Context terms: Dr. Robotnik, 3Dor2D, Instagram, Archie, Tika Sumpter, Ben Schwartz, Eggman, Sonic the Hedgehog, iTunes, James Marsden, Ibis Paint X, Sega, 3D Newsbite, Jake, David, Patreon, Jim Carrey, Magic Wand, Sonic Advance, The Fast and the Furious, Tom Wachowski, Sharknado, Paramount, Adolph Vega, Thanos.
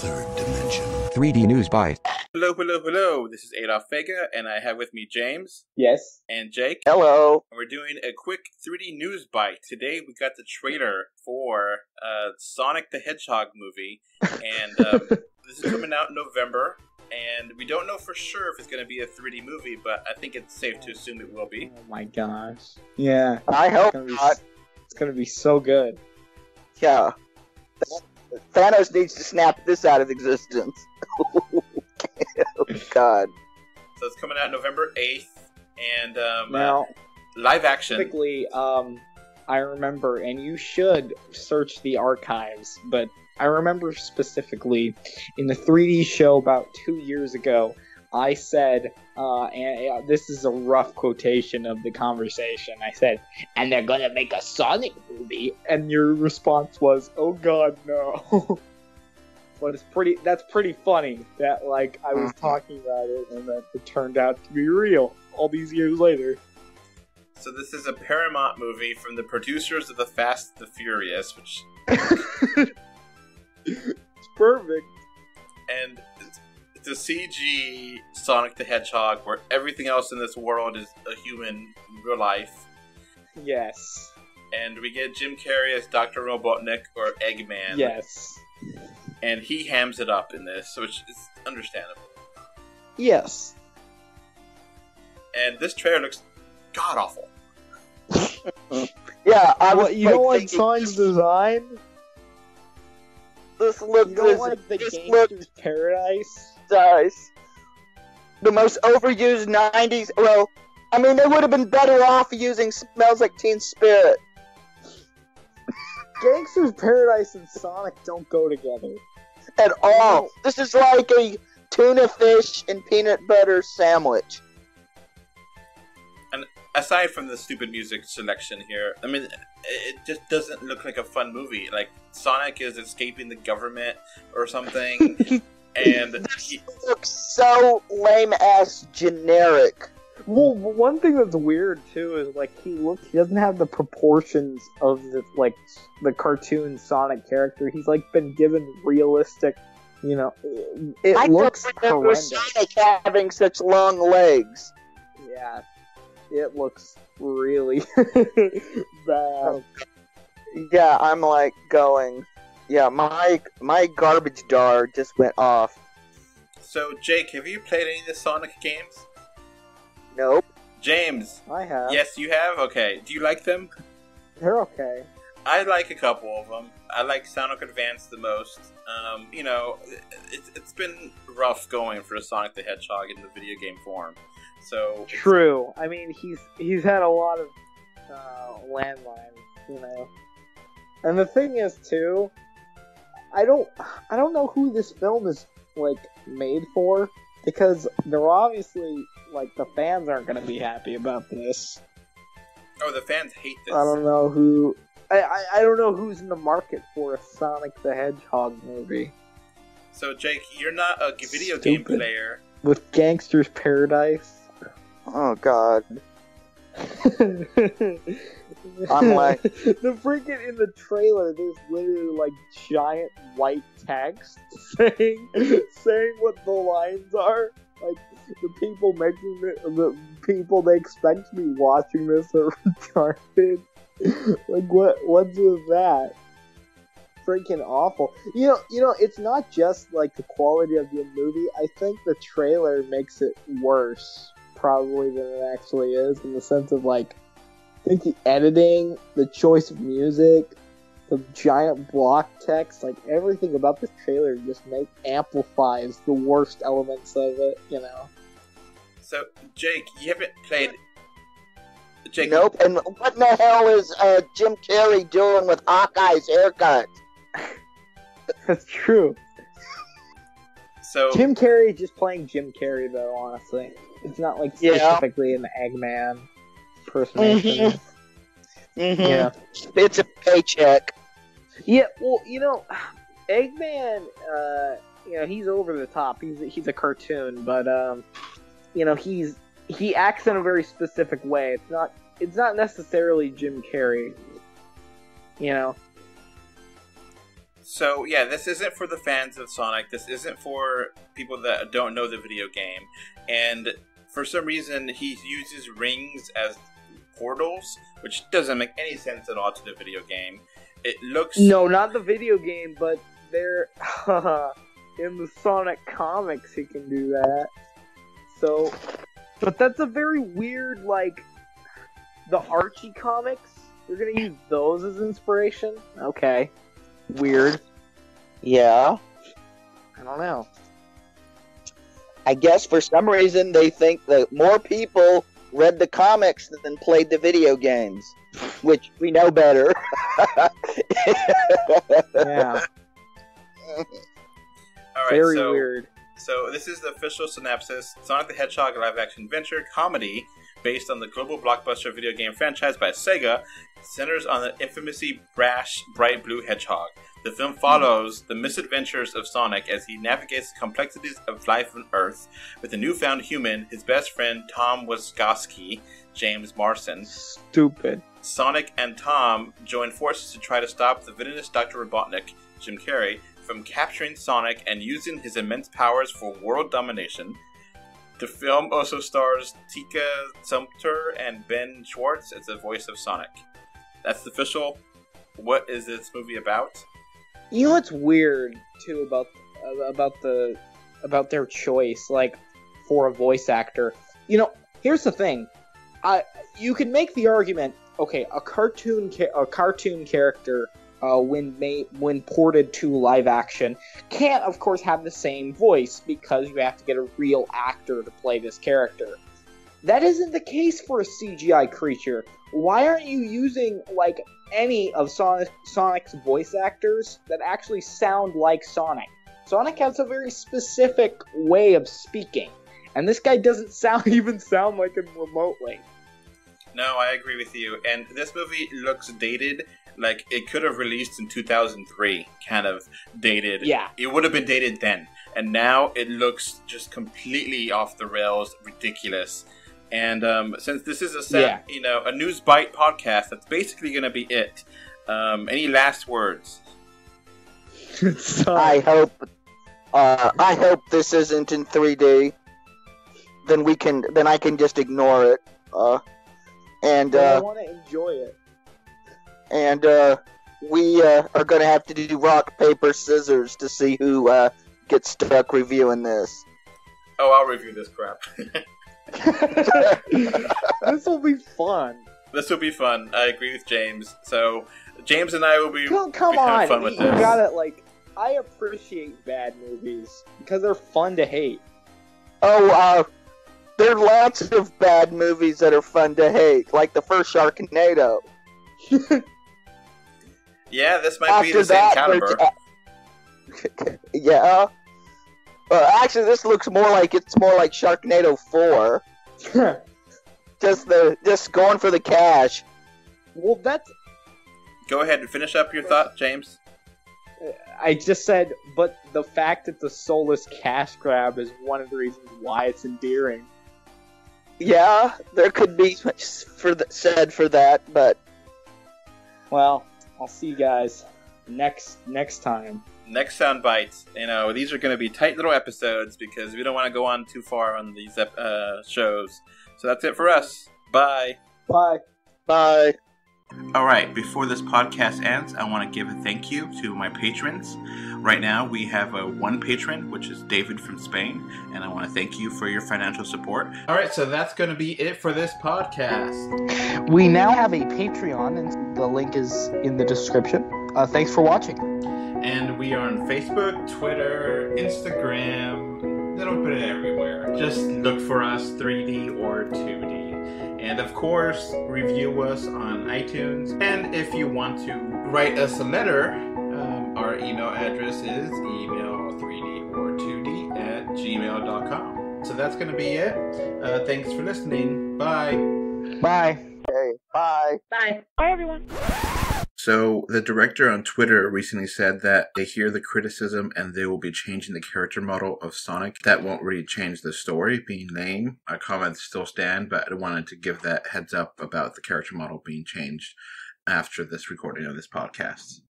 third dimension. 3D Newsbite. Hello, hello, hello. This is Adolph Vega, and I have with me James. Yes. And Jake. Hello. And we're doing a quick 3D Newsbite. Today we got the trailer for Sonic the Hedgehog movie, and this is coming out in November. And we don't know for sure if it's going to be a 3D movie, but I think it's safe to assume it will be. Oh my gosh. Yeah. I hope not. It's going to be so good. Yeah. Thanos needs to snap this out of existence. Oh, God. So it's coming out November 8th. And now, live action. Typically, I remember, and you should search the archives, but I remember specifically in the 3D show about 2 years ago, I said, and this is a rough quotation of the conversation, I said, and they're gonna make a Sonic movie? And your response was, oh god, no. But it's pretty funny that, like, I was talking about it and that it turned out to be real all these years later. So this is a Paramount movie from the producers of The Fast and the Furious, which... It's perfect. And it's a CG Sonic the Hedgehog where everything else in this world is a human in real life. Yes. And we get Jim Carrey as Dr. Robotnik or Eggman. Yes. And he hams it up in this, which is understandable. Yes. And this trailer looks god-awful. Yeah, I was like Sonic's design? This looks like the gangster's paradise. Nice. The most overused 90s. Well, I mean, they would have been better off using Smells Like Teen Spirit. Gangster's Paradise and Sonic don't go together at all. No. This is like a tuna fish and peanut butter sandwich. And aside from the stupid music selection here, I mean, it just doesn't look like a fun movie. Like, Sonic is escaping the government or something, and... This looks so lame-ass generic. Well, one thing that's weird, too, is, like, he doesn't have the proportions of, the cartoon Sonic character. He's, like, been given realistic, you know... I looks horrendous. Sonic having such long legs. Yeah. It looks really bad. Yeah, I'm like going. Yeah, my garbage jar just went off. So, Jake, have you played any of the Sonic games? Nope. James, I have. Yes, you have? Okay. Do you like them? They're okay. I like a couple of them. I like Sonic Advance the most. You know, it's been rough going for Sonic the Hedgehog in the video game form. So true. I mean, he's had a lot of landmines, you know. And the thing is, too, I don't know who this film is like made for, because they're obviously like the fans aren't going to be happy about this. Oh, the fans hate this. I don't know who. I don't know who's in the market for a Sonic the Hedgehog movie. So, Jake, you're not a video game player. With Gangster's Paradise. Oh, God. I'm like... The freaking in the trailer, there's literally, like, giant white text saying what the lines are. Like, the people they expect to be watching this are retarded. Like, what's with that? Freaking awful. You know, it's not just, like, the quality of the movie. I think the trailer makes it worse, probably, than it actually is, in the sense of, like, I think the editing, the choice of music, the giant block text, like, everything about this trailer just amplifies the worst elements of it, you know? So, Jake, you haven't played... Jake. Nope, and what in the hell is Jim Carrey doing with Hawkeye's haircut? That's true. So Jim Carrey just playing Jim Carrey, though, honestly. It's not like specifically an Eggman impersonation. Yeah. It's a paycheck. Yeah, well, you know, Eggman, you know, he's over the top. He's a cartoon, but, you know, he acts in a very specific way. It's not necessarily Jim Carrey, you know. So, yeah, this isn't for the fans of Sonic. This isn't for people that don't know the video game. And for some reason, he uses rings as portals, which doesn't make any sense at all to the video game. It looks... No, not the video game, but they're... in the Sonic comics, he can do that. So... But that's a very weird, like... The Archie comics? You're gonna use those as inspiration? Okay. Weird. Yeah. I don't know. I guess for some reason they think that more people read the comics than played the video games. Which we know better. Yeah. All right, very weird. So this is the official synopsis. Sonic the Hedgehog live-action adventure comedy based on the global blockbuster video game franchise by Sega, centers on the infamously brash bright blue hedgehog. The film follows the misadventures of Sonic as he navigates the complexities of life on Earth with a newfound human, his best friend Tom Wachowski, James Marsden. Stupid. Sonic and Tom join forces to try to stop the villainous Dr. Robotnik, Jim Carrey, from capturing Sonic and using his immense powers for world domination. The film also stars Tika Sumpter and Ben Schwartz as the voice of Sonic. That's the official. What is this movie about? You know what's weird too about their choice, like for a voice actor. You know, here's the thing. You can make the argument. Okay, a cartoon character when ported to live action, can't of course have the same voice because you have to get a real actor to play this character. That isn't the case for a CGI creature. Why aren't you using like any of Sonic's voice actors that actually sound like Sonic? Sonic has a very specific way of speaking, and this guy doesn't even sound like him remotely. No, I agree with you. And this movie looks dated. Like, it could have released in 2003, kind of dated. Yeah. It would have been dated then. And now it looks just completely off the rails, ridiculous. And since this is a Newsbite podcast, that's basically going to be it. Any last words? I hope this isn't in 3D. Then I can just ignore it. I want to enjoy it. And we are going to have to do rock, paper, scissors to see who gets stuck reviewing this. Oh, I'll review this crap. This will be fun. This will be fun. I agree with James. So James and I will be having fun with this. You got it. Like, I appreciate bad movies because they're fun to hate. Oh, there are lots of bad movies that are fun to hate, like the first Sharknado. Yeah, this might be the same caliber. Yeah. Actually, this looks more like Sharknado 4. just going for the cash. Well, that's... Go ahead and finish up your thought, James. I just said, but the fact that the soulless cash grab is one of the reasons why it's endearing. Yeah, there could be much said for that, but... Well, I'll see you guys next time. Next sound bites. You know, these are going to be tight little episodes because we don't want to go on too far on these shows. So that's it for us. Bye. Bye. Bye. All right, before this podcast ends, I want to give a thank you to my patrons. Right now, we have one patron, which is David from Spain, and I want to thank you for your financial support. All right, so that's going to be it for this podcast. We now have a Patreon, and the link is in the description. Thanks for watching. And we are on Facebook, Twitter, Instagram, a little bit everywhere. Just look for us, 3Dor2D. And of course, review us on iTunes. And if you want to write us a letter, our email address is email3dor2d@gmail.com. So that's going to be it. Thanks for listening. Bye. Bye. Hey, bye. Bye. Bye, everyone. So the director on Twitter recently said that they hear the criticism and they will be changing the character model of Sonic. That won't really change the story being lame. Our comments still stand, but I wanted to give that heads up about the character model being changed after this recording of this podcast.